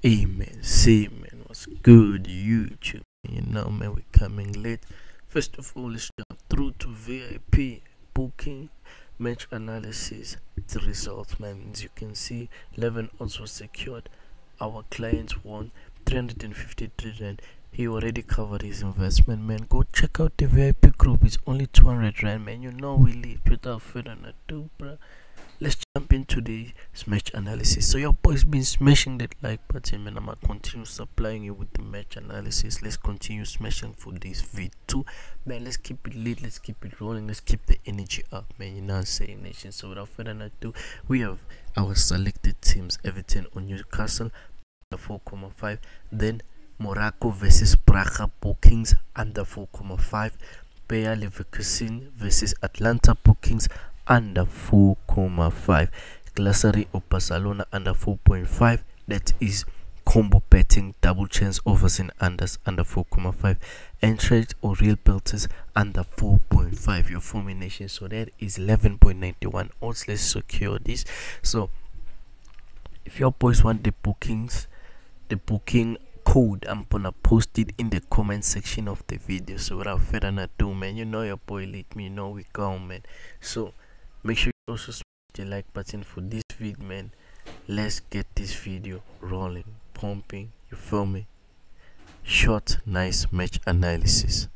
Hey man, see man, what's good YouTube? You know man, we're coming late. First of all, let's jump through to VIP booking match analysis. The results man, as you can see, 11 odds was secured. Our client won 353 rand. He already covered his investment man. Go check out the VIP group, it's only 200 rand man. You know we leave without further ado, bruh. Let's jump into the match analysis. So your boy's been smashing that like button and I'm gonna continue supplying you with the match analysis. Let's continue smashing for this v2 man. Let's keep it lit, let's keep it rolling, let's keep the energy up man. You know what I'm saying, nation? So without further ado, we have our selected teams. Everton on Newcastle 4.5, then Morocco versus Braga bookings under 4.5, Bayer Leverkusen versus Atlanta bookings under 4.5, Glassari of Barcelona under 4.5. that is combo betting, double chance overs and unders under 4.5, Eintracht or Real Belters under 4.5 your formation. So that is 11.91 odds. Let's secure this. So if your boys want the bookings, the booking code, I'm gonna post it in the comment section of the video. So without further ado man, you know your boy let me know we go man. So make sure you also smash the like button for this vid man. Let's get this video rolling, pumping, you feel me? Short nice match analysis.